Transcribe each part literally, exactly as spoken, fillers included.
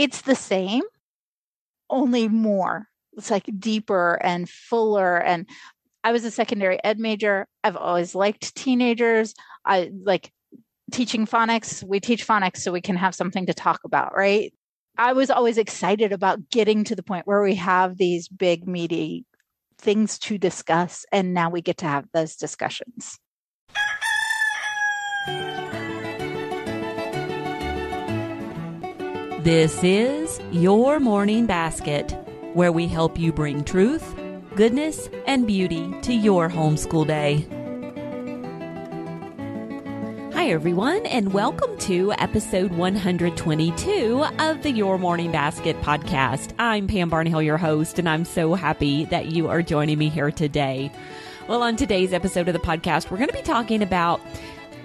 it's the same, only more. It's like deeper and fuller. And I was a secondary ed major. I've always liked teenagers. I like teaching phonics. We teach phonics so we can have something to talk about, right? I was always excited about getting to the point where we have these big, meaty things to discuss. And now we get to have those discussions. This is Your Morning Basket, where we help you bring truth, goodness, and beauty to your homeschool day. Hi, everyone, and welcome to episode one hundred twenty-two of the Your Morning Basket podcast. I'm Pam Barnhill, your host, and I'm so happy that you are joining me here today. Well, on today's episode of the podcast, we're going to be talking about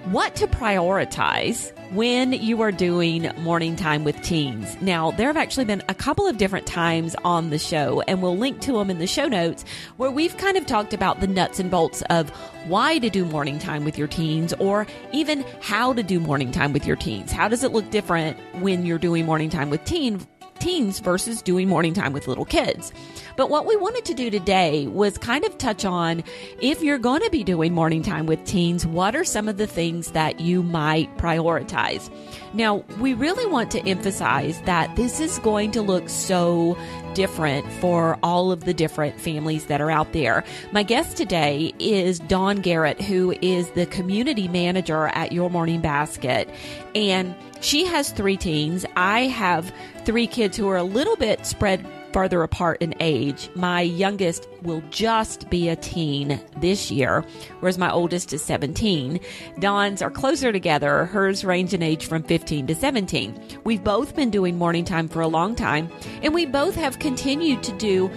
what to prioritize when you are doing morning time with teens. Now, there have actually been a couple of different times on the show, and we'll link to them in the show notes, where we've kind of talked about the nuts and bolts of why to do morning time with your teens, or even how to do morning time with your teens. How does it look different when you're doing morning time with teens? teens versus doing morning time with little kids. But what we wanted to do today was kind of touch on, if you're going to be doing morning time with teens, what are some of the things that you might prioritize? Now, we really want to emphasize that this is going to look so different for all of the different families that are out there. My guest today is Dawn Garrett, who is the community manager at Your Morning Basket. And she has three teens. I have three kids who are a little bit spread farther apart in age. My youngest will just be a teen this year, whereas my oldest is seventeen. Dawn's are closer together. Hers range in age from fifteen to seventeen. We've both been doing morning time for a long time, and we both have continued to do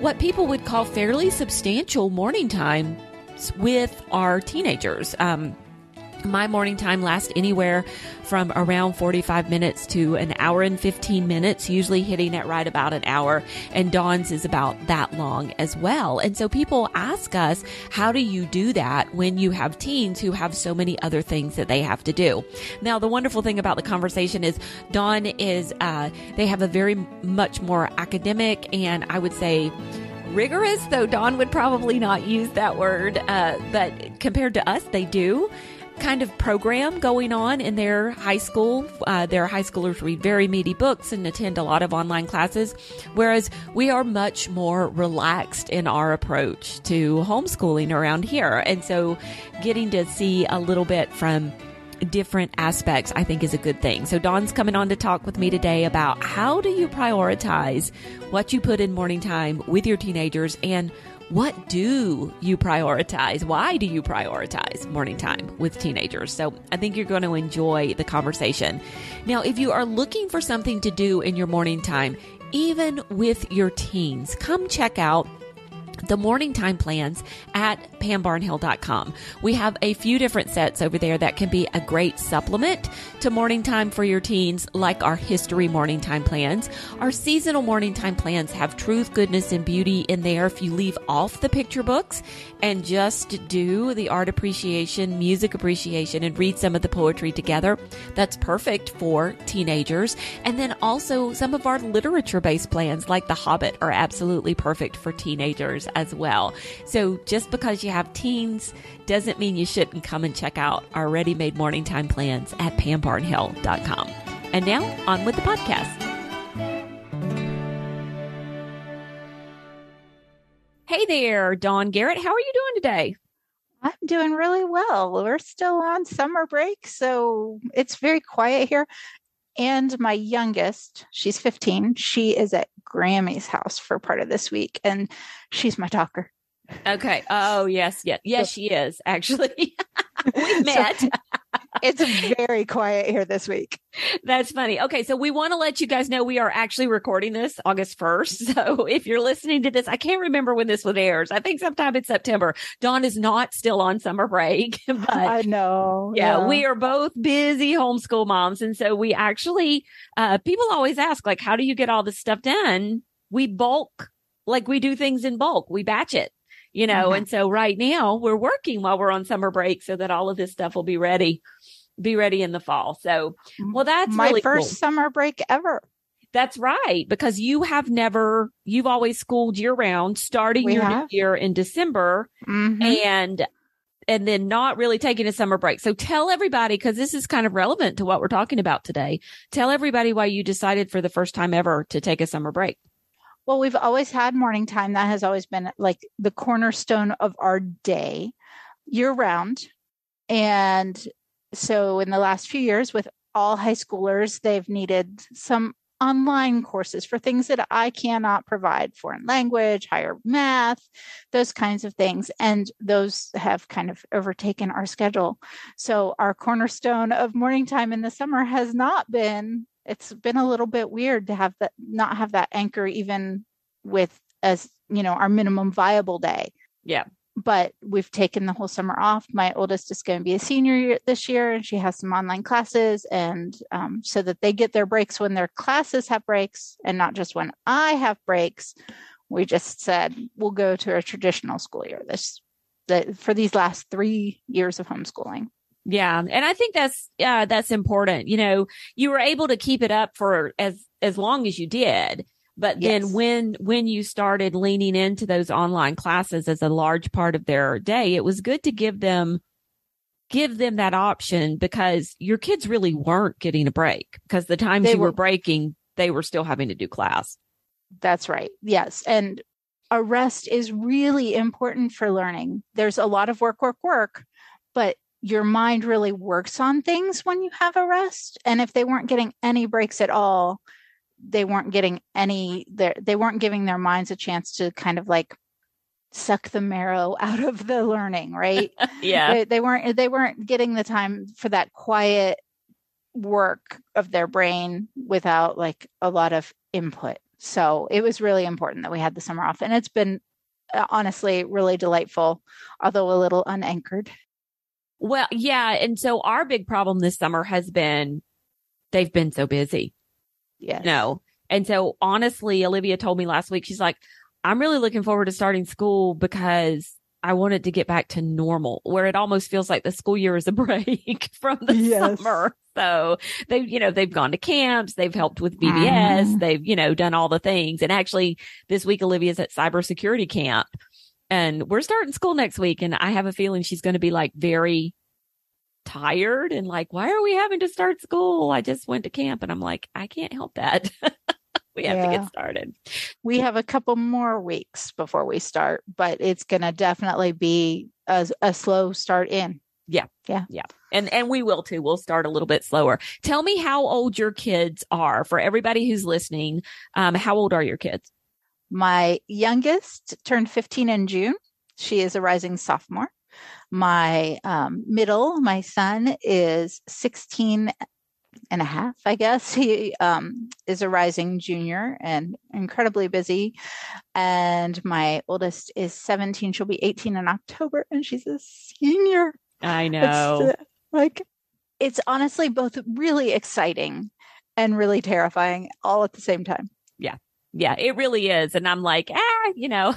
what people would call fairly substantial morning time with our teenagers. Um, My morning time lasts anywhere from around forty-five minutes to an hour and fifteen minutes, usually hitting at right about an hour. And Dawn's is about that long as well. And so people ask us, how do you do that when you have teens who have so many other things that they have to do? Now, the wonderful thing about the conversation is Dawn is, uh, they have a very much more academic, and I would say rigorous, though Dawn would probably not use that word, uh, but compared to us, they do. Kind of program going on in their high school. Uh, their high schoolers read very meaty books and attend a lot of online classes, whereas we are much more relaxed in our approach to homeschooling around here. And so getting to see a little bit from different aspects, I think, is a good thing. So Dawn's coming on to talk with me today about how do you prioritize what you put in morning time with your teenagers, and what do you prioritize? Why do you prioritize morning time with teenagers? So I think you're going to enjoy the conversation. Now, if you are looking for something to do in your morning time, even with your teens, come check out the morning time plans at pam barnhill dot com. We have a few different sets over there that can be a great supplement to morning time for your teens, like our history morning time plans. Our seasonal morning time plans have truth, goodness, and beauty in there. If you leave off the picture books and just do the art appreciation, music appreciation, and read some of the poetry together, that's perfect for teenagers. And then also some of our literature-based plans, like The Hobbit, are absolutely perfect for teenagers as well. So just because you have teens doesn't mean you shouldn't come and check out our ready-made morning time plans at pam barnhill dot com. And now on with the podcast. Hey there, Dawn Garrett. How are you doing today? I'm doing really well. We're still on summer break, so it's very quiet here. And my youngest, she's fifteen. She is at Grammy's house for part of this week, and she's my talker. Okay. Oh, yes. Yes, yes she is, actually. We met. So, it's very quiet here this week. That's funny. Okay. So we want to let you guys know we are actually recording this August first. So if you're listening to this, I can't remember when this one airs. I think sometime in September. Dawn is not still on summer break, but I know. Yeah, yeah. We are both busy homeschool moms. And so we actually, uh, people always ask, like, how do you get all this stuff done? We bulk, like we do things in bulk. We batch it. You know, mm-hmm. And so right now we're working while we're on summer break so that all of this stuff will be ready, be ready in the fall. So, well, that's my really first cool. summer break ever. That's right. Because you have never, you've always schooled year round, starting we your have. new year in December mm-hmm. and, and then not really taking a summer break. So tell everybody, because this is kind of relevant to what we're talking about today. Tell everybody why you decided for the first time ever to take a summer break. Well, we've always had morning time. That has always been like the cornerstone of our day year round. And so in the last few years with all high schoolers, they've needed some online courses for things that I cannot provide, foreign language, higher math, those kinds of things. And those have kind of overtaken our schedule. So our cornerstone of morning time in the summer has not been, it's been a little bit weird to have that, not have that anchor even with as, you know, our minimum viable day. Yeah. But we've taken the whole summer off. My oldest is going to be a senior this year, and she has some online classes, and um, so that they get their breaks when their classes have breaks and not just when I have breaks. We just said we'll go to a traditional school year this the, for these last three years of homeschooling. Yeah. And I think that's, uh, that's important. You know, you were able to keep it up for as, as long as you did. But then yes. when, when you started leaning into those online classes as a large part of their day, it was good to give them, give them that option, because your kids really weren't getting a break, because the times they you were, were breaking, they were still having to do class. That's right. Yes. And a rest is really important for learning. There's a lot of work, work, work, but your mind really works on things when you have a rest. And if they weren't getting any breaks at all, they weren't getting any, they weren't giving their minds a chance to kind of like suck the marrow out of the learning, right? yeah. They, they weren't, they weren't getting the time for that quiet work of their brain without like a lot of input. So it was really important that we had the summer off, and it's been honestly really delightful, although a little unanchored. Well, yeah. And so our big problem this summer has been, they've been so busy. Yes. No. And so honestly, Olivia told me last week, she's like, I'm really looking forward to starting school because I wanted to get back to normal, where it almost feels like the school year is a break from the yes. summer. So they've, you know, they've gone to camps, they've helped with V B S, mm. they've, you know, done all the things. And actually this week, Olivia's at cybersecurity camp, and we're starting school next week. And I have a feeling she's going to be like very tired and like, why are we having to start school? I just went to camp. And I'm like, I can't help that. we have yeah. to get started. We have a couple more weeks before we start, but it's going to definitely be a, a slow start in. Yeah. Yeah. Yeah. And, and we will too. We'll start a little bit slower. Tell me how old your kids are for everybody who's listening. Um, how old are your kids? My youngest turned fifteen in June. She is a rising sophomore. My um, middle, my son, is sixteen and a half, I guess. He um, is a rising junior and incredibly busy. And my oldest is seventeen. She'll be eighteen in October, and she's a senior. I know. It's, uh, like, it's honestly both really exciting and really terrifying all at the same time. Yeah. Yeah, it really is. And I'm like, ah, you know.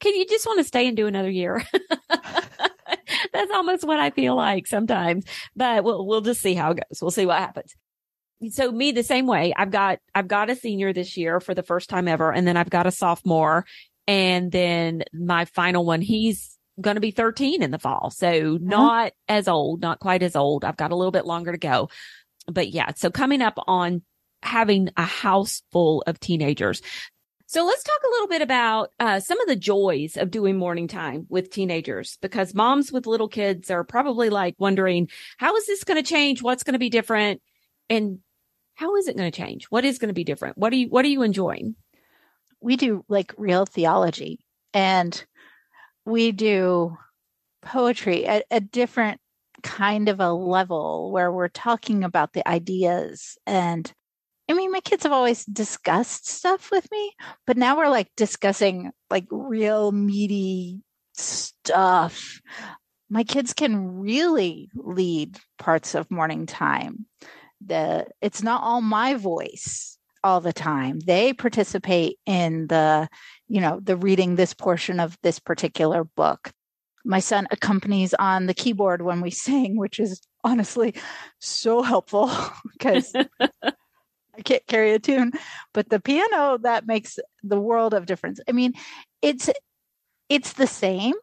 Can you just want to stay and do another year? That's almost what I feel like sometimes, but we'll, we'll just see how it goes. We'll see what happens. So me, the same way. I've got, I've got a senior this year for the first time ever. And then I've got a sophomore, and then my final one, he's going to be thirteen in the fall. So not huh? as old, not quite as old. I've got a little bit longer to go, but yeah. So coming up on having a house full of teenagers. So let's talk a little bit about uh, some of the joys of doing morning time with teenagers, because moms with little kids are probably like wondering, how is this going to change? What's going to be different? And how is it going to change? What is going to be different? What are you, what are you enjoying? We do like real theology, and we do poetry at a different kind of a level where we're talking about the ideas. And I mean, my kids have always discussed stuff with me, but now we're like discussing like real meaty stuff. My kids can really lead parts of morning time. The it's not all my voice all the time. They participate in the, you know, the reading this portion of this particular book. My son accompanies on the keyboard when we sing, which is honestly so helpful because I can't carry a tune, but the piano, that makes the world of difference. I mean, it's it's the same,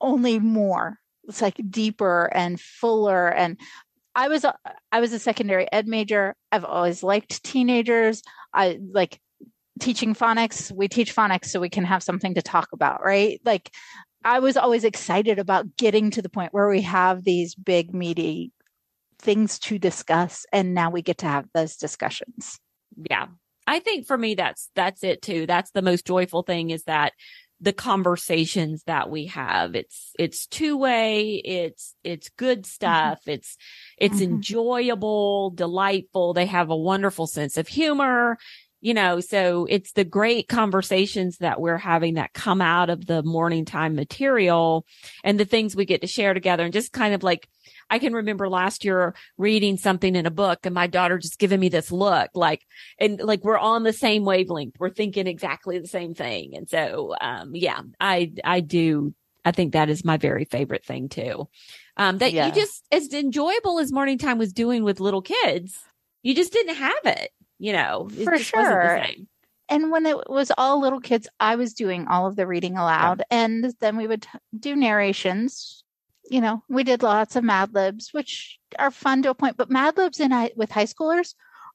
only more. It's like deeper and fuller. And I was I was a secondary ed major. I've always liked teenagers. I like teaching phonics. We teach phonics so we can have something to talk about, right? Like I was always excited about getting to the point where we have these big meaty things to discuss, and now we get to have those discussions. Yeah. I think for me, that's that's it too. That's the most joyful thing, is that the conversations that we have. It's it's two-way, it's it's good stuff, mm-hmm. it's it's mm-hmm. enjoyable, delightful. They have a wonderful sense of humor, you know, so it's the great conversations that we're having that come out of the morning time material and the things we get to share together. And just kind of like, I can remember last year reading something in a book and my daughter just giving me this look like, and like, we're on the same wavelength. We're thinking exactly the same thing. And so, um, yeah, I, I do. I think that is my very favorite thing too. Um, that yeah. you just, as enjoyable as morning time was doing with little kids, you just didn't have it, you know, it for sure. And when it was all little kids, I was doing all of the reading aloud, yeah. and then we would t- do narrations. You know, we did lots of Mad Libs, which are fun to a point, but Mad Libs in with high schoolers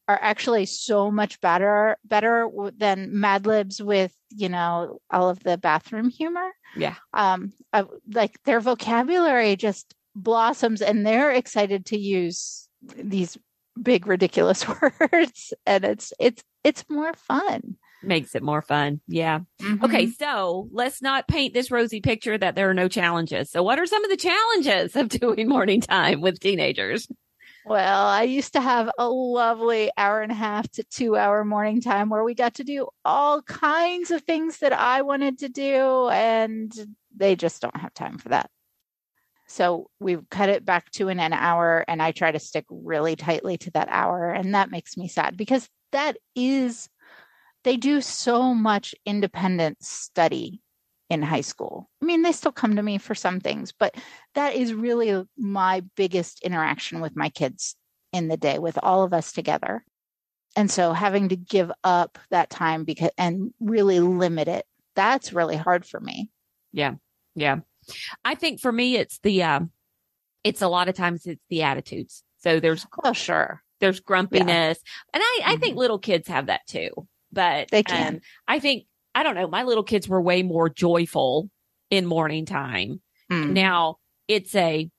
are actually so much better, better than Mad Libs with, you know, all of the bathroom humor. Yeah. Um, I, like their vocabulary just blossoms, and they're excited to use these big ridiculous words, and it's, it's, it's more fun. Makes it more fun. Yeah. Mm-hmm. Okay. So let's not paint this rosy picture that there are no challenges. So what are some of the challenges of doing morning time with teenagers? Well, I used to have a lovely hour and a half to two hour morning time where we got to do all kinds of things that I wanted to do, and they just don't have time for that. So we've cut it back to an, an hour, and I try to stick really tightly to that hour. And that makes me sad, because that is, they do so much independent study in high school. I mean, they still come to me for some things, but that is really my biggest interaction with my kids in the day, with all of us together. And so having to give up that time because and really limit it, that's really hard for me. Yeah. Yeah. I think for me, it's the, uh, it's a lot of times it's the attitudes. So there's, oh, sure. there's grumpiness. Yeah. And I, I mm-hmm. think little kids have that too. But they can. Um, I think, I don't know, my little kids were way more joyful in morning time. Mm. Now it's a,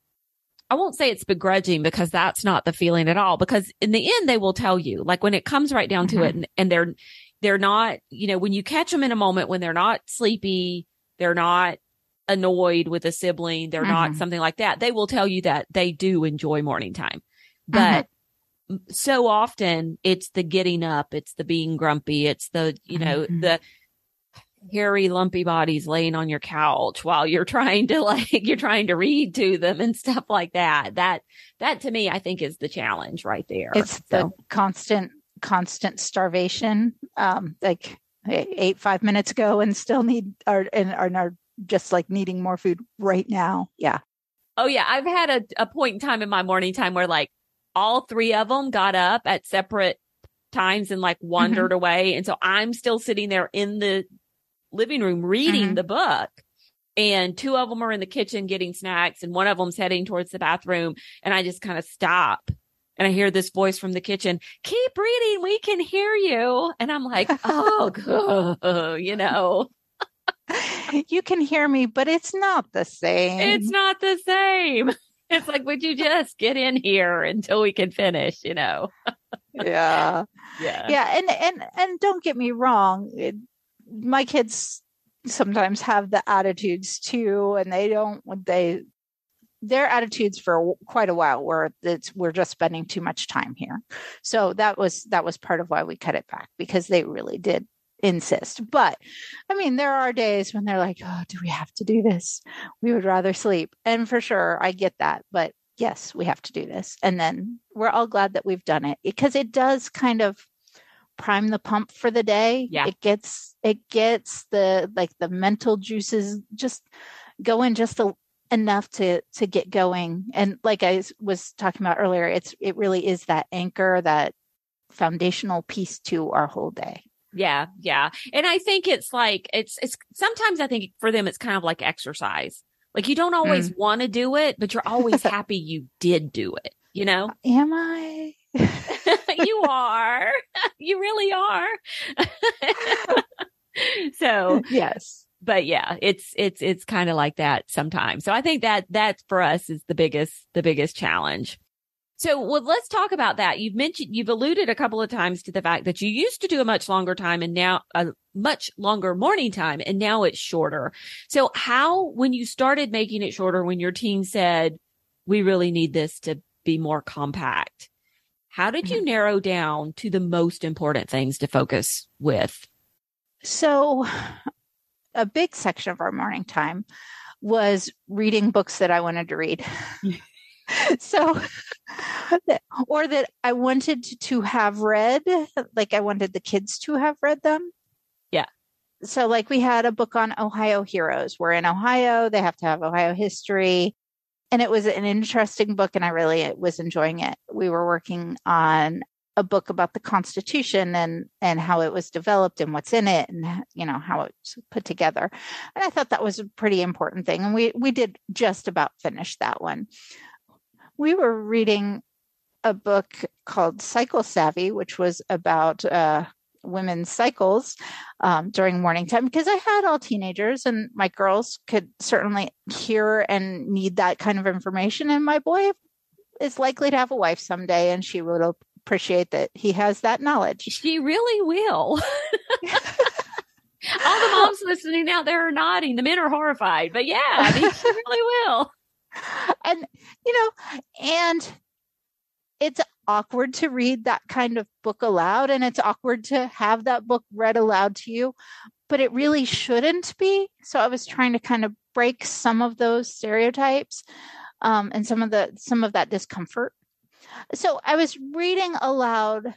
I won't say it's begrudging, because that's not the feeling at all, because in the end, they will tell you, like when it comes right down mm-hmm. to it, and, and they're, they're not, you know, when you catch them in a moment when they're not sleepy, they're not annoyed with a sibling, they're mm-hmm. not something like that, they will tell you that they do enjoy morning time. But mm-hmm. so often it's the getting up, it's the being grumpy, it's the, you know, mm-hmm. the hairy, lumpy bodies laying on your couch while you're trying to like, you're trying to read to them and stuff like that. That, that to me, I think is the challenge right there. It's so. the constant, constant starvation. Um, like I ate five minutes ago and still need, or, and are just like needing more food right now. Yeah. Oh yeah. I've had a, a point in time in my morning time where like, all three of them got up at separate times and like wandered mm-hmm. away. And so I'm still sitting there in the living room reading mm-hmm. the book, and two of them are in the kitchen getting snacks, and one of them's heading towards the bathroom. And I just kind of stop, and I hear this voice from the kitchen, keep reading, we can hear you. And I'm like, oh, God, you know. You can hear me, but it's not the same. It's not the same. It's like, would you just get in here until we can finish, you know? Yeah. Yeah. Yeah. And, and, and don't get me wrong. It, my kids sometimes have the attitudes too, and they don't, they, their attitudes for quite a while were that we're just spending too much time here. So that was, that was part of why we cut it back, because they really did insist. But I mean, there are days when they're like, oh, do we have to do this? We would rather sleep. And for sure, I get that. But yes, we have to do this. And then we're all glad that we've done it, because it does kind of prime the pump for the day. Yeah. It gets, it gets the, like the mental juices just going just a, enough to, to get going. And like I was talking about earlier, it's, it really is that anchor, that foundational piece to our whole day. Yeah. Yeah. And I think it's like, it's, it's sometimes I think for them, it's kind of like exercise. Like you don't always mm. want to do it, but you're always happy you did do it. You know? Am I? You are. You really are. So yes. But yeah, it's, it's, it's kind of like that sometimes. So I think that that for us is the biggest, the biggest challenge. So well, let's talk about that. You've mentioned, you've alluded a couple of times to the fact that you used to do a much longer time and now a much longer morning time, and now it's shorter. So how, when you started making it shorter, when your team said, we really need this to be more compact, how did you mm-hmm. narrow down to the most important things to focus with? So a big section of our morning time was reading books that I wanted to read. So, or that I wanted to have read, like I wanted the kids to have read them. Yeah. So like we had a book on Ohio heroes. We're in Ohio. They have to have Ohio history. And it was an interesting book. And I really was enjoying it. We were working on a book about the Constitution and, and how it was developed and what's in it and, you know, how it's put together. And I thought that was a pretty important thing. And we, we did just about finish that one. We were reading a book called Cycle Savvy, which was about uh, women's cycles um, during morning time, because I had all teenagers and my girls could certainly hear and need that kind of information. And my boy is likely to have a wife someday, and she will appreciate that he has that knowledge. She really will. All the moms listening out there are nodding. The men are horrified. But yeah, I mean, she really will. And, you know, and it's awkward to read that kind of book aloud, and it's awkward to have that book read aloud to you, but it really shouldn't be. So I was trying to kind of break some of those stereotypes um, and some of the, some of that discomfort. So I was reading aloud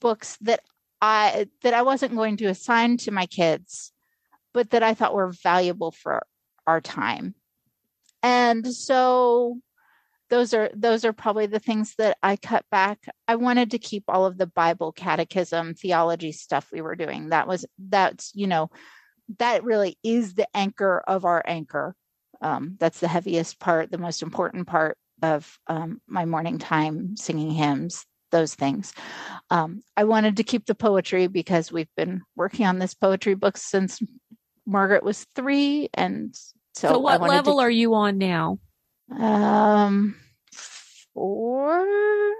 books that I, that I wasn't going to assign to my kids, but that I thought were valuable for our time. And so those are those are probably the things that I cut back. I wanted to keep all of the Bible, catechism, theology stuff we were doing. That was that's, you know, that really is the anchor of our anchor. Um, that's the heaviest part, the most important part of um, my morning time, singing hymns, those things. Um, I wanted to keep the poetry because we've been working on this poetry book since Margaret was three. And So, so what level to... are you on now? Um, four.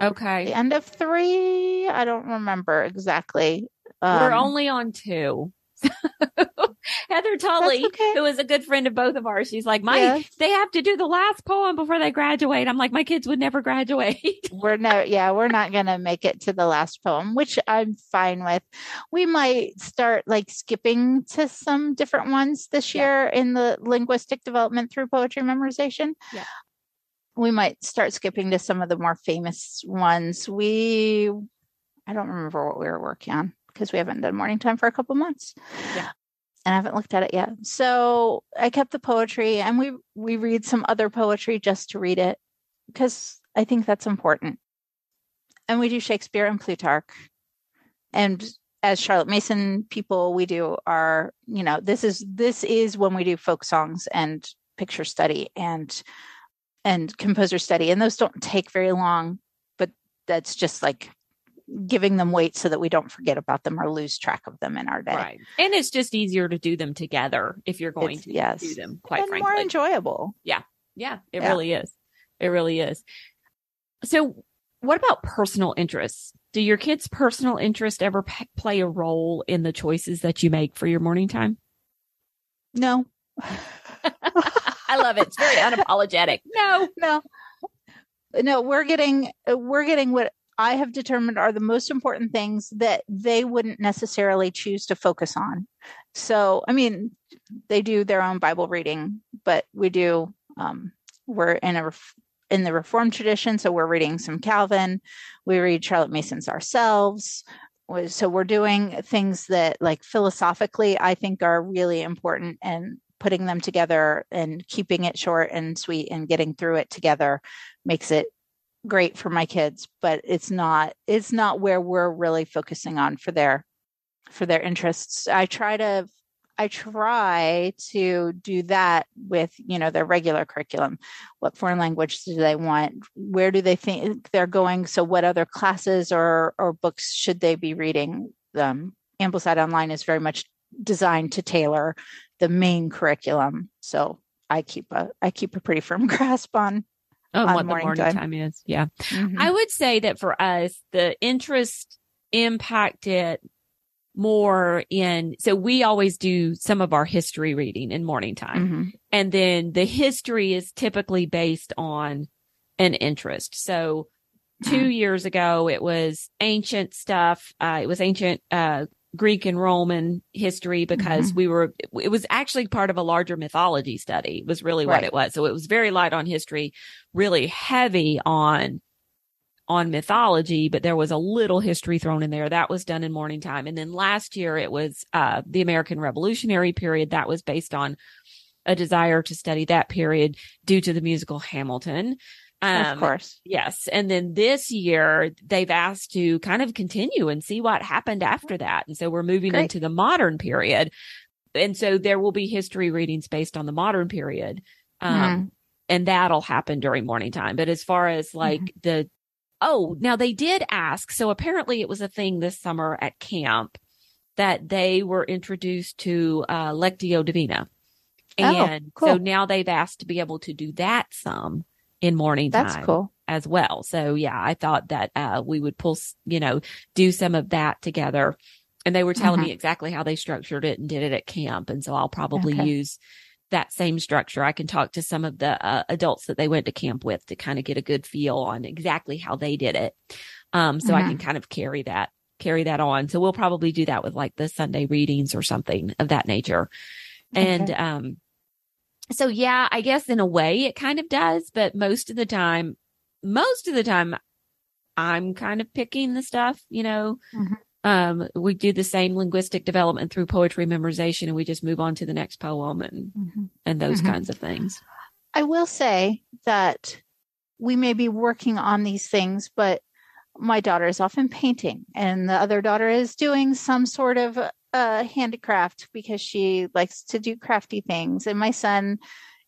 Okay. The end of three. I don't remember exactly. Um, We're only on two. Heather Tully, okay. who is a good friend of both of ours, she's like, "My, yes. they have to do the last poem before they graduate." I'm like, "My kids would never graduate." We're no, yeah, we're not gonna make it to the last poem, which I'm fine with. We might start like skipping to some different ones this year yeah. in the linguistic development through poetry memorization. Yeah. We might start skipping to some of the more famous ones. We, I don't remember what we were working on, because we haven't done morning time for a couple months yeah. and I haven't looked at it yet. So I kept the poetry, and we, we read some other poetry just to read it, because I think that's important. And we do Shakespeare and Plutarch, and as Charlotte Mason people, we do our, you know, this is, this is when we do folk songs and picture study and, and composer study. And those don't take very long, but that's just like giving them weight so that we don't forget about them or lose track of them in our day. Right. And it's just easier to do them together if you're going it's, to yes. do them, quite and frankly. More enjoyable. Yeah. Yeah. It yeah. really is. It really is. So what about personal interests? Do your kids' personal interest ever p- play a role in the choices that you make for your morning time? No. I love it. It's very unapologetic. No, no, no, we're getting, we're getting what I have determined are the most important things that they wouldn't necessarily choose to focus on. So, I mean, they do their own Bible reading, but we do, um, we're in a, in the Reformed tradition. So we're reading some Calvin, we read Charlotte Mason's ourselves. So we're doing things that like philosophically, I think are really important, and putting them together and keeping it short and sweet and getting through it together makes it great for my kids, but it's not, it's not where we're really focusing on for their, for their interests. I try to, I try to do that with, you know, their regular curriculum. What foreign language do they want? Where do they think they're going? So what other classes or, or books should they be reading? Um, Ambleside Online is very much designed to tailor the main curriculum. So I keep a, I keep a pretty firm grasp on Oh, what morning the morning time. time is. Yeah. Mm-hmm. I would say that for us, the interest impacted more in, so we always do some of our history reading in morning time. Mm-hmm. And then the history is typically based on an interest. So two mm-hmm. years ago, it was ancient stuff. Uh, it was ancient uh, Greek and Roman history because mm-hmm. we were, it was actually part of a larger mythology study was really what right. it was. So it was very light on history, really heavy on on mythology, but there was a little history thrown in there. That was done in morning time. And then last year it was uh, the American Revolutionary period. That was based on a desire to study that period due to the musical Hamilton. Um, of course. Yes. And then this year they've asked to kind of continue and see what happened after that. And so we're moving Great. into the modern period. And so there will be history readings based on the modern period. Um, mm-hmm. And that'll happen during morning time. But as far as like mm-hmm. the Oh, now they did ask. So apparently it was a thing this summer at camp that they were introduced to uh, Lectio Divina. And oh, cool. so now they've asked to be able to do that some in morning time That's cool. as well. So yeah, I thought that uh, we would pull, you know, do some of that together. And they were telling uh-huh. me exactly how they structured it and did it at camp. And so I'll probably okay. use that same structure. I can talk to some of the uh, adults that they went to camp with to kind of get a good feel on exactly how they did it. Um, so mm-hmm. I can kind of carry that, carry that on. So we'll probably do that with like the Sunday readings or something of that nature. Okay. And, um, so yeah, I guess in a way it kind of does, but most of the time, most of the time I'm kind of picking the stuff, you know, mm-hmm. Um, we do the same linguistic development through poetry memorization, and we just move on to the next poem and mm-hmm. and those mm-hmm. kinds of things. I will say that we may be working on these things, but my daughter is often painting, and the other daughter is doing some sort of uh, handicraft because she likes to do crafty things. And my son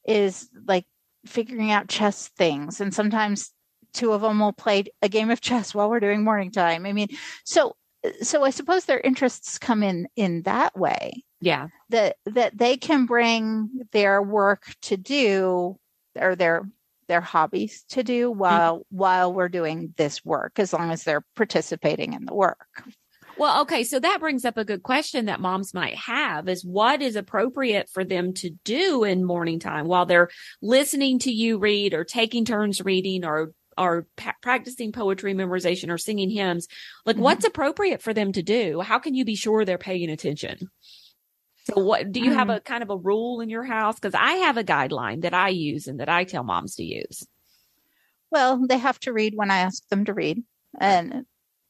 is like figuring out chess things, and sometimes two of them will play a game of chess while we're doing morning time. I mean, so. So I suppose their interests come in in that way. Yeah. That that they can bring their work to do or their their hobbies to do while mm-hmm. while we're doing this work, as long as they're participating in the work. Well, okay, so that brings up a good question that moms might have is what is appropriate for them to do in morning time while they're listening to you read or taking turns reading or are pa- practicing poetry memorization or singing hymns, like mm-hmm. what's appropriate for them to do? How can you be sure they're paying attention? So what do you mm-hmm. have a kind of a rule in your house? Because I have a guideline that I use and that I tell moms to use. Well, they have to read when I ask them to read, and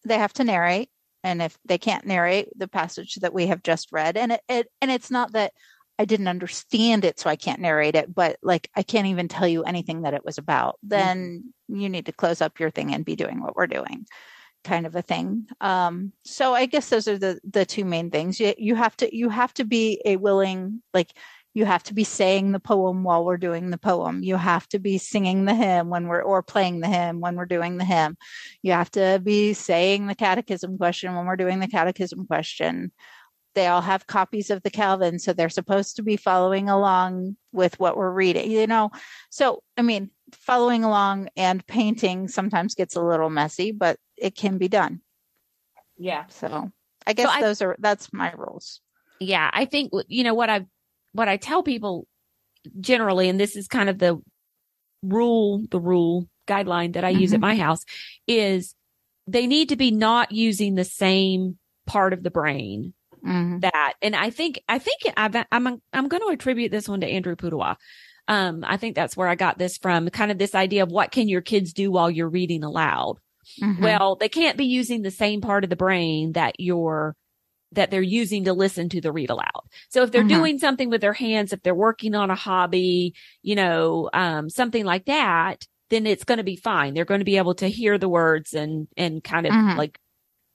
they have to narrate. And if they can't narrate the passage that we have just read, and it, it and it's not that I didn't understand it, so I can't narrate it, but like, I can't even tell you anything that it was about, then mm-hmm. you need to close up your thing and be doing what we're doing, kind of a thing. Um, so I guess those are the, the two main things. You, you have to, you have to be a willing, like you have to be saying the poem while we're doing the poem. You have to be singing the hymn when we're, or playing the hymn when we're doing the hymn. You have to be saying the catechism question when we're doing the catechism question. They all have copies of the Calvin, so they're supposed to be following along with what we're reading, you know? So, I mean, following along and painting sometimes gets a little messy, but it can be done. Yeah. So I guess so I, those are, that's my rules. Yeah. I think, you know, what I, what I tell people generally, and this is kind of the rule, the rule guideline that I mm-hmm. use at my house is they need to be not using the same part of the brain. Mm-hmm. That, and I think, I think I've, I'm, I'm going to attribute this one to Andrew Pudawa. Um, I think that's where I got this from, kind of this idea of what can your kids do while you're reading aloud? Mm-hmm. Well, they can't be using the same part of the brain that you're, that they're using to listen to the read aloud. So if they're mm-hmm. doing something with their hands, if they're working on a hobby, you know, um, something like that, then it's going to be fine. They're going to be able to hear the words and, and kind of mm-hmm. like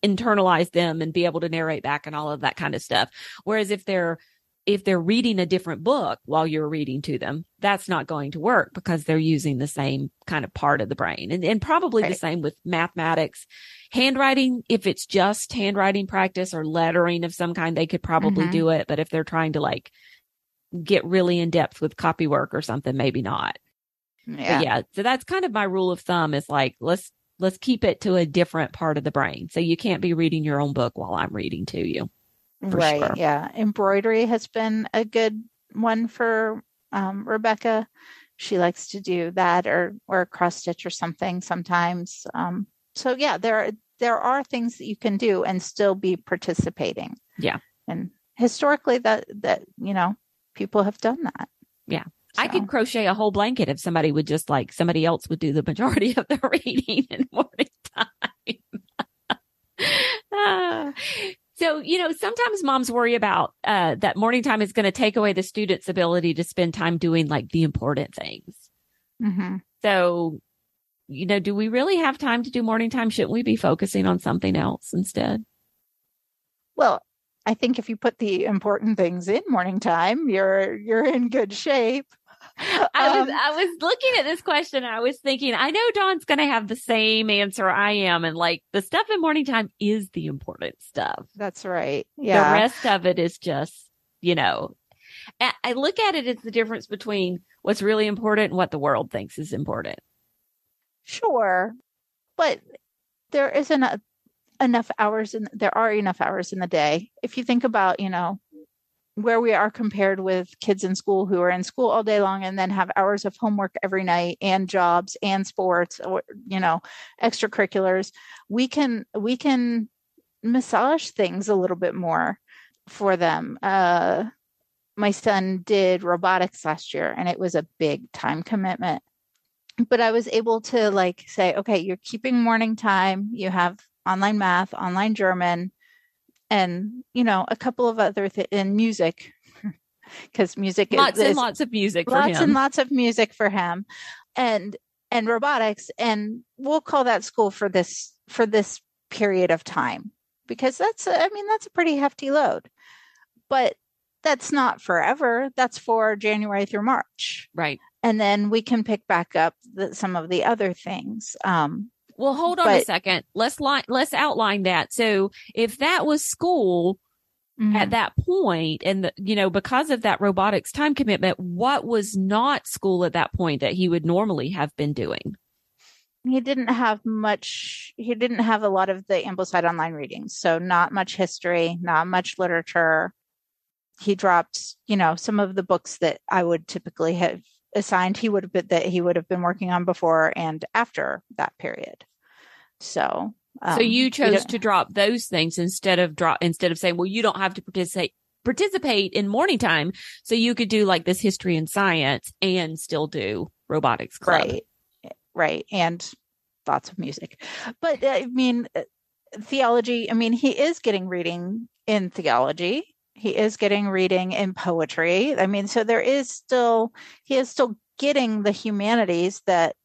internalize them and be able to narrate back and all of that kind of stuff. Whereas if they're, if they're reading a different book while you're reading to them, that's not going to work because they're using the same kind of part of the brain, and, and probably right. the same with mathematics, handwriting. If it's just handwriting practice or lettering of some kind, they could probably mm-hmm. do it. But if they're trying to like get really in depth with copy work or something, maybe not. Yeah. But yeah. So that's kind of my rule of thumb is like, let's, let's keep it to a different part of the brain. So you can't be reading your own book while I'm reading to you. Right. Sure. Yeah. Embroidery has been a good one for um, Rebecca. She likes to do that or, or cross stitch or something sometimes. Um, so yeah, there are, there are things that you can do and still be participating. Yeah. And historically that, that, you know, people have done that. Yeah. So. I could crochet a whole blanket if somebody would just like, somebody else would do the majority of the reading in morning time. uh. So, you know, sometimes moms worry about uh, that morning time is going to take away the student's ability to spend time doing like the important things. Mm-hmm. So, you know, do we really have time to do morning time? Shouldn't we be focusing on something else instead? Well, I think if you put the important things in morning time, you're you're in good shape. I was um, I was looking at this question. I was thinking, I know Dawn's going to have the same answer I am, and like the stuff in morning time is the important stuff. That's right. Yeah. The rest of it is just, you know, I look at it as the difference between what's really important and what the world thinks is important. Sure, but there isn't a, enough hours, and there are enough hours in the day. If you think about, you know, where we are compared with kids in school who are in school all day long and then have hours of homework every night and jobs and sports, or, you know, extracurriculars, we can, we can massage things a little bit more for them. Uh, my son did robotics last year and it was a big time commitment, but I was able to like say, okay, you're keeping morning time. You have online math, online German, and, you know, a couple of other things in music, because music lots is... Lots and lots of music for him. Lots and lots of music for him. And and robotics. And we'll call that school for this for this period of time, because that's, I mean, that's a pretty hefty load. But that's not forever. That's for January through March. Right. And then we can pick back up the, some of the other things. Um Well, hold on but, a second. Let's li- let's outline that. So if that was school mm-hmm. at that point, and, the, you know, because of that robotics time commitment, what was not school at that point that he would normally have been doing? He didn't have much. He didn't have a lot of the Ambleside Online readings. So not much history, not much literature. He dropped, you know, some of the books that I would typically have assigned he would have been that he would have been working on before and after that period. So um, so you chose to drop those things instead of drop instead of saying, well, you don't have to participate participate in morning time, so you could do like this history and science and still do robotics club. Right, right, and lots of music. But I mean, theology, I mean, he is getting reading in theology. He is getting reading in poetry. I mean, so there is still, he is still getting the humanities that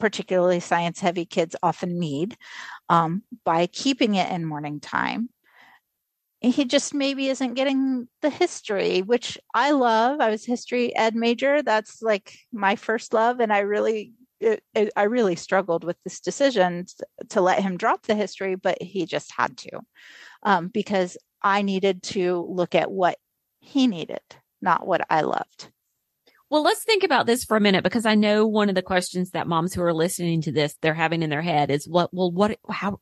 particularly science heavy kids often need um, by keeping it in morning time. He just maybe isn't getting the history, which I love. I was history ed major. That's like my first love. And I really, it, it, I really struggled with this decision to let him drop the history, but he just had to um, because I needed to look at what he needed, not what I loved. Well, let's think about this for a minute, because I know one of the questions that moms who are listening to this, they're having in their head is what, well, what, how,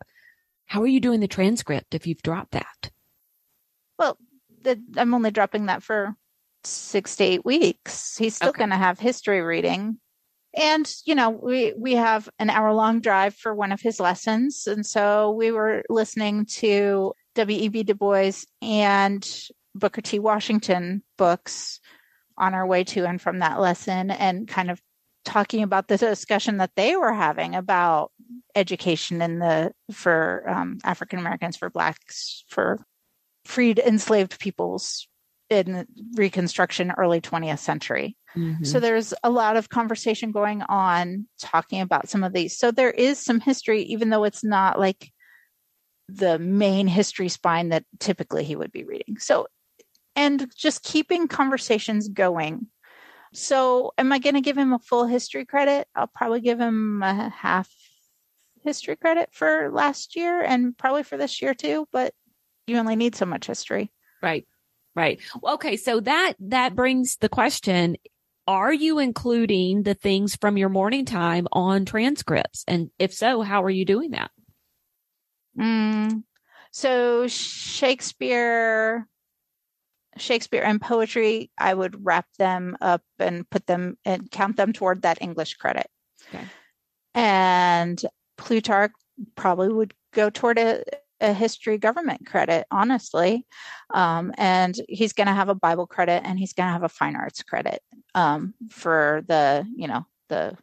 how are you doing the transcript if you've dropped that? Well, the, I'm only dropping that for six to eight weeks. He's still okay. going to have history reading. And, you know, we, we have an hour long drive for one of his lessons. And so we were listening to W E B Du Bois and Booker T. Washington books on our way to and from that lesson, and kind of talking about the discussion that they were having about education in the, for um, African Americans, for Blacks, for freed enslaved peoples in Reconstruction, early twentieth century. Mm-hmm. So there's a lot of conversation going on talking about some of these. So there is some history, even though it's not like the main history spine that typically he would be reading. So, and just keeping conversations going. So am I going to give him a full history credit? I'll probably give him a half history credit for last year and probably for this year too, but you only need so much history. Right. Right. Okay. So that, that brings the question, are you including the things from your morning time on transcripts? And if so, how are you doing that? Mm, so Shakespeare, Shakespeare and poetry, I would wrap them up and put them and count them toward that English credit. Okay. And Plutarch probably would go toward a, a history government credit, honestly. Um, and he's going to have a Bible credit and he's going to have a fine arts credit um, for the, you know, the,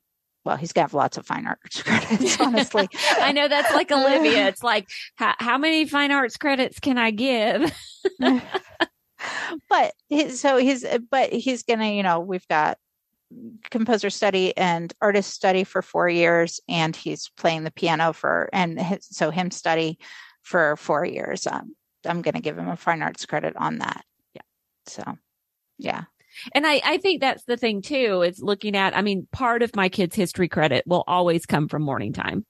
well, he's going to have lots of fine arts credits, honestly. I know that's like Olivia. It's like, how, how many fine arts credits can I give? But his, so he's, but he's going to, you know, we've got composer study and artist study for four years and he's playing the piano for, and his, so him study for four years. Um, I'm going to give him a fine arts credit on that. Yeah. So, yeah. And I, I think that's the thing too. It's looking at, I mean, part of my kids' history credit will always come from morning time.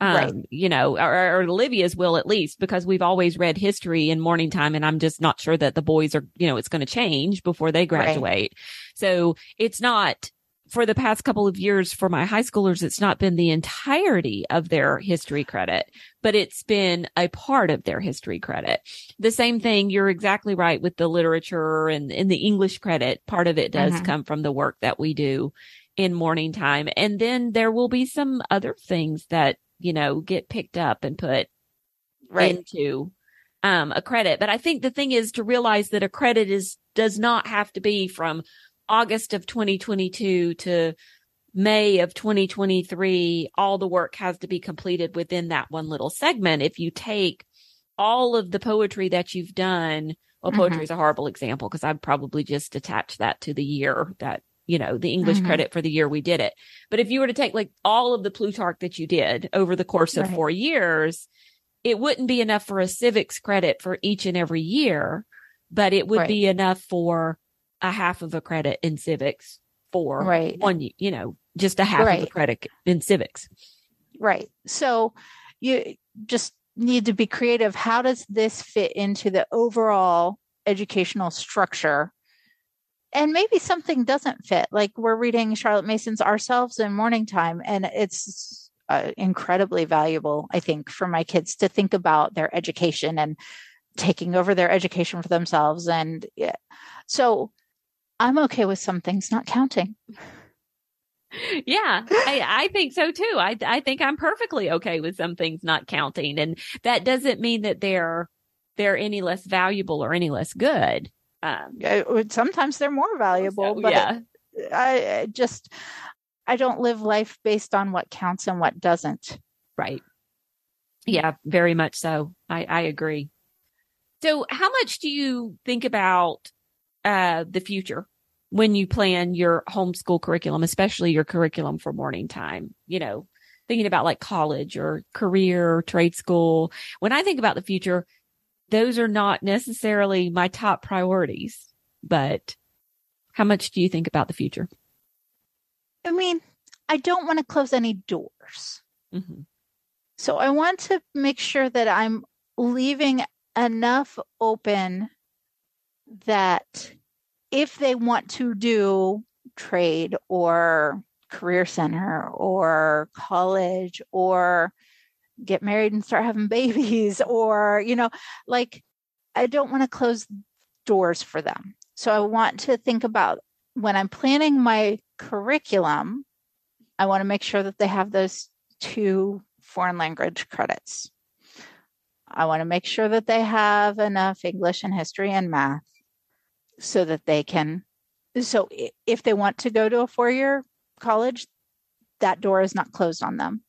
Um, right. You know, or, or Olivia's will at least, because we've always read history in morning time. And I'm just not sure that the boys are, you know, it's going to change before they graduate. Right. So it's not, for the past couple of years for my high schoolers, it's not been the entirety of their history credit, but it's been a part of their history credit. The same thing. You're exactly right with the literature and in the English credit. Part of it does mm-hmm. come from the work that we do in morning time. And then there will be some other things that, you know, get picked up and put right. into um, a credit. But I think the thing is to realize that a credit is, does not have to be from August of twenty twenty-two to May of twenty twenty-three. All the work has to be completed within that one little segment. If you take all of the poetry that you've done, well, poetry mm-hmm. is a horrible example because I'd probably just attach that to the year that, you know, the English mm-hmm. credit for the year we did it. But if you were to take like all of the Plutarch that you did over the course of right. four years, it wouldn't be enough for a civics credit for each and every year, but it would right. be enough for a half of a credit in civics for right. one, you know, just a half right. of a credit in civics. Right. So you just need to be creative. How does this fit into the overall educational structure? And maybe something doesn't fit. Like we're reading Charlotte Mason's Ourselves in morning time, and it's uh, incredibly valuable, I think, for my kids to think about their education and taking over their education for themselves. And yeah. so I'm okay with some things not counting. Yeah, I, I think so too. I, I think I'm perfectly okay with some things not counting. And that doesn't mean that they're, they're any less valuable or any less good. Um, sometimes they're more valuable, so, but yeah. I, I just, I don't live life based on what counts and what doesn't. Right. Yeah, very much so. I, I agree. So how much do you think about uh, the future when you plan your homeschool curriculum, especially your curriculum for morning time, you know, thinking about like college or career, or trade school? When I think about the future, those are not necessarily my top priorities, but how much do you think about the future? I mean, I don't want to close any doors. Mm-hmm. So I want to make sure that I'm leaving enough open that if they want to do trade or career center or college or get married and start having babies or, you know, like I don't want to close doors for them. So I want to think about when I'm planning my curriculum, I want to make sure that they have those two foreign language credits. I want to make sure that they have enough English and history and math so that they can, so if they want to go to a four-year college, that door is not closed on them.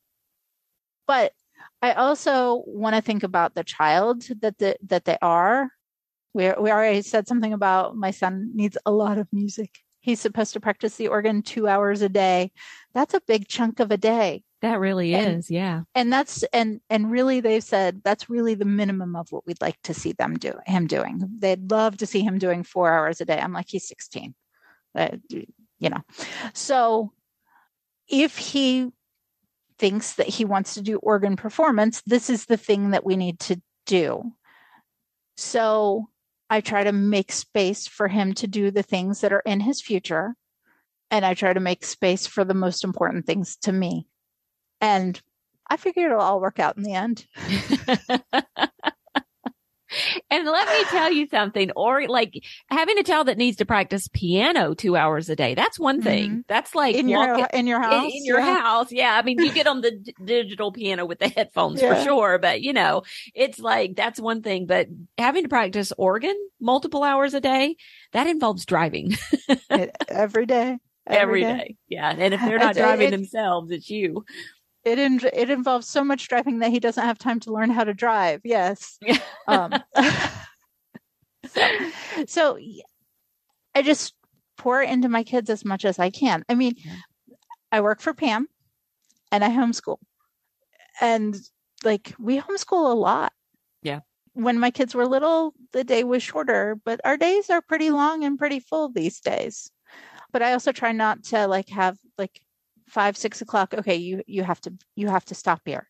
But I also want to think about the child that the, that they are. We we already said something about my son needs a lot of music. He's supposed to practice the organ two hours a day. That's a big chunk of a day. That really and, is. Yeah. And that's, and, and really they've said, that's really the minimum of what we'd like to see them do him doing. They'd love to see him doing four hours a day. I'm like, he's sixteen, uh, you know? So if he thinks that he wants to do organ performance, this is the thing that we need to do. So I try to make space for him to do the things that are in his future. And I try to make space for the most important things to me. And I figure it'll all work out in the end. And let me tell you something, or like having a child that needs to practice piano two hours a day. That's one thing. Mm-hmm. That's like in your, walking, in your house, in, in your yeah. house. Yeah. I mean, you get on the d- digital piano with the headphones yeah. for sure. But you know, it's like, that's one thing, but having to practice organ multiple hours a day, that involves driving every day, every, every day. day. Yeah. And if they're not it's, driving it, themselves, it's you. It in, it involves so much driving that he doesn't have time to learn how to drive. Yes. um, so, so I just pour into my kids as much as I can. I mean, I work for Pam and I homeschool. And like we homeschool a lot. Yeah. When my kids were little, the day was shorter, but our days are pretty long and pretty full these days. But I also try not to like have like five, six o'clock. Okay. You, you have to, you have to stop here.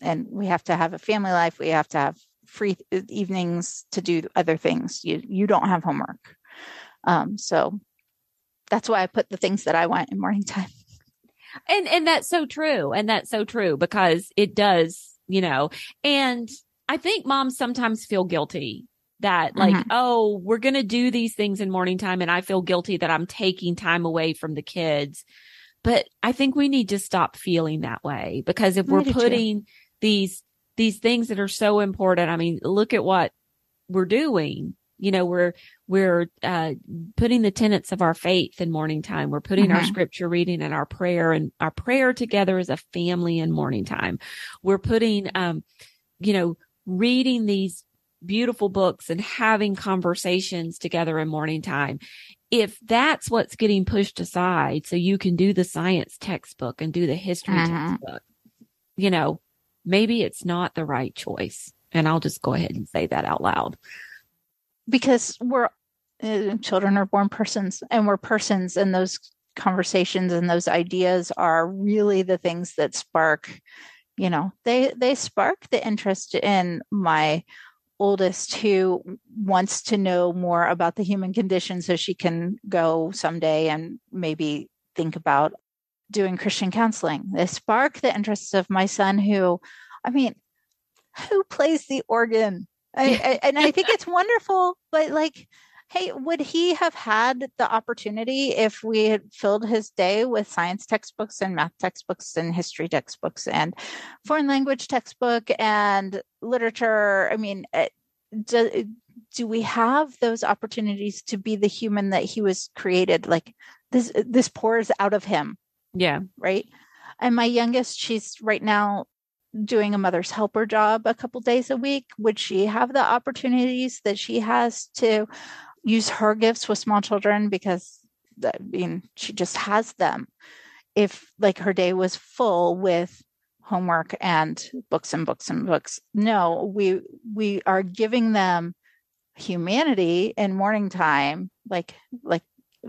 And we have to have a family life. We have to have free evenings to do other things. You, you don't have homework. Um, so that's why I put the things that I want in morning time. And, and that's so true. And that's so true because it does, you know, and I think moms sometimes feel guilty that like, mm-hmm. oh, we're going to do these things in morning time. And I feel guilty that I'm taking time away from the kids. But I think we need to stop feeling that way because if we're putting these, these things that are so important, I mean, look at what we're doing. You know, we're, we're, uh, putting the tenets of our faith in morning time. We're putting mm-hmm. our scripture reading and our prayer and our prayer together as a family in morning time. We're putting, um, you know, reading these beautiful books and having conversations together in morning time. If that's what's getting pushed aside, so you can do the science textbook and do the history uh-huh. textbook, you know, maybe it's not the right choice. And I'll just go ahead and say that out loud. Because we're uh, children are born persons and we're persons, and those conversations and those ideas are really the things that spark, you know, they, they spark the interest in my oldest who wants to know more about the human condition so she can go someday and maybe think about doing Christian counseling. They spark the interests of my son who, I mean, who plays the organ? I, I, and I think it's wonderful, but like, hey, would he have had the opportunity if we had filled his day with science textbooks and math textbooks and history textbooks and foreign language textbook and literature? I mean, do, do we have those opportunities to be the human that he was created? Like this, this pours out of him. Yeah. Right. And my youngest, she's right now doing a mother's helper job a couple days a week. Would she have the opportunities that she has to use her gifts with small children? Because I mean, she just has them. If like her day was full with homework and books and books and books. No, we, we are giving them humanity in morning time, like, like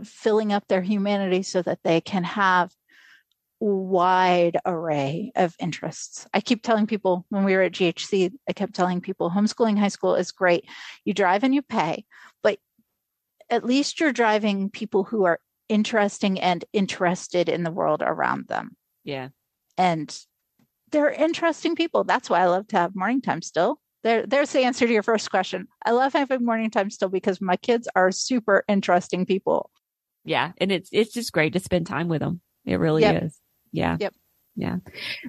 filling up their humanity so that they can have wide array of interests. I keep telling people when we were at G H C, I kept telling people homeschooling high school is great. You drive and you pay, but at least you're driving people who are interesting and interested in the world around them. Yeah. And they're interesting people. That's why I love to have morning time still. There, there's the answer to your first question. I love having morning time still because my kids are super interesting people. Yeah. And it's, it's just great to spend time with them. It really yep. is. Yeah. Yep. Yeah.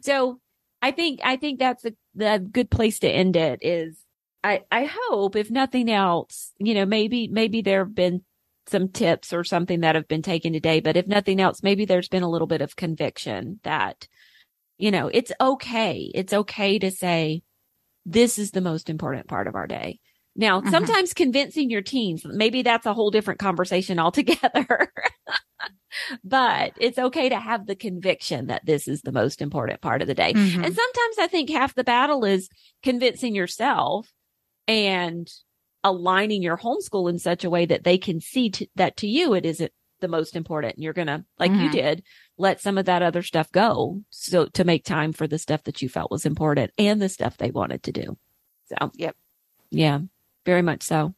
So I think, I think that's a, a good place to end it is I, I hope if nothing else, you know, maybe, maybe there have been some tips or something that have been taken today, but if nothing else, maybe there's been a little bit of conviction that, you know, it's okay. It's okay to say, this is the most important part of our day. Now, mm-hmm. sometimes convincing your teens, maybe that's a whole different conversation altogether, but it's okay to have the conviction that this is the most important part of the day. Mm-hmm. And sometimes I think half the battle is convincing yourself and aligning your homeschool in such a way that they can see t- that to you, it isn't the most important. And you're going to, like mm-hmm. you did, let some of that other stuff go. So to make time for the stuff that you felt was important and the stuff they wanted to do. So, yep. Yeah, very much so.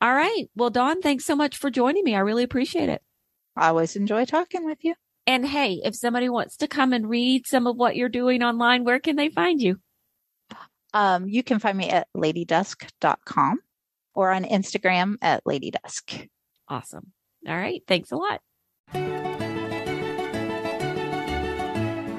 All right. Well, Dawn, thanks so much for joining me. I really appreciate it. I always enjoy talking with you. And hey, if somebody wants to come and read some of what you're doing online, where can they find you? Um, you can find me at lady dusk dot com or on Instagram at LadyDusk. Awesome. All right. Thanks a lot.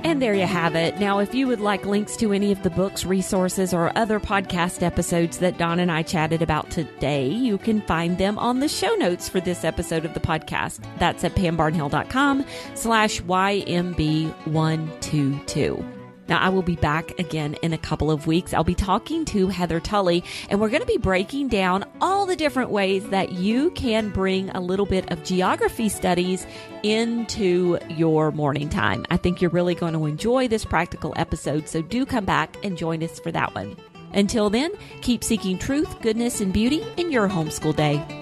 And there you have it. Now, if you would like links to any of the books, resources, or other podcast episodes that Dawn and I chatted about today, you can find them on the show notes for this episode of the podcast. That's at pam barnhill dot com slash Y M B one twenty-two. Now, I will be back again in a couple of weeks. I'll be talking to Heather Tully, and we're going to be breaking down all the different ways that you can bring a little bit of geography studies into your morning time. I think you're really going to enjoy this practical episode, so do come back and join us for that one. Until then, keep seeking truth, goodness, and beauty in your homeschool day.